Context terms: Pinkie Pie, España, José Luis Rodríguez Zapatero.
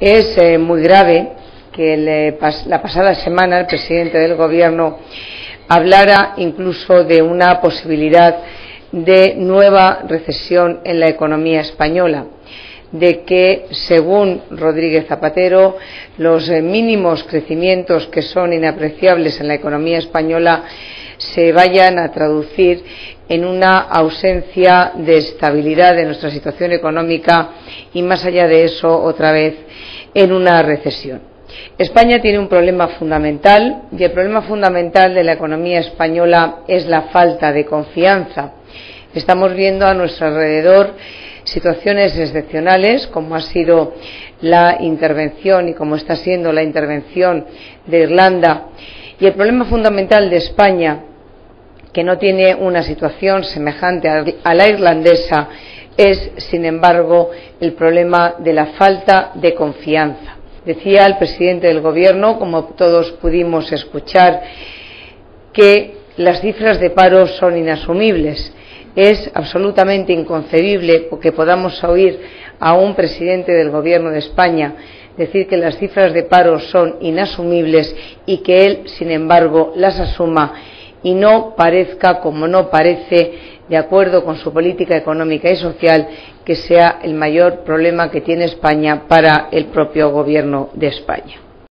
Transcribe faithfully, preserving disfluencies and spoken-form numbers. Es eh, muy grave que el, pas, la pasada semana el presidente del Gobierno hablara incluso de una posibilidad de nueva recesión en la economía española, de que, según Rodríguez Zapatero, los eh, mínimos crecimientos que son inapreciables en la economía española se vayan a traducir en una ausencia de estabilidad de nuestra situación económica y, más allá de eso, otra vez en una recesión. España tiene un problema fundamental, y el problema fundamental de la economía española es la falta de confianza. Estamos viendo a nuestro alrededor situaciones excepcionales, como ha sido la intervención y como está siendo la intervención de Irlanda. Y el problema fundamental de España, que no tiene una situación semejante a la irlandesa, es, sin embargo, el problema de la falta de confianza. Decía el presidente del Gobierno, como todos pudimos escuchar, que las cifras de paro son inasumibles. Es absolutamente inconcebible que podamos oír a un presidente del Gobierno de España decir que las cifras de paro son inasumibles y que él, sin embargo, las asuma y no parezca, como no parece, de acuerdo con su política económica y social, que sea el mayor problema que tiene España para el propio Gobierno de España.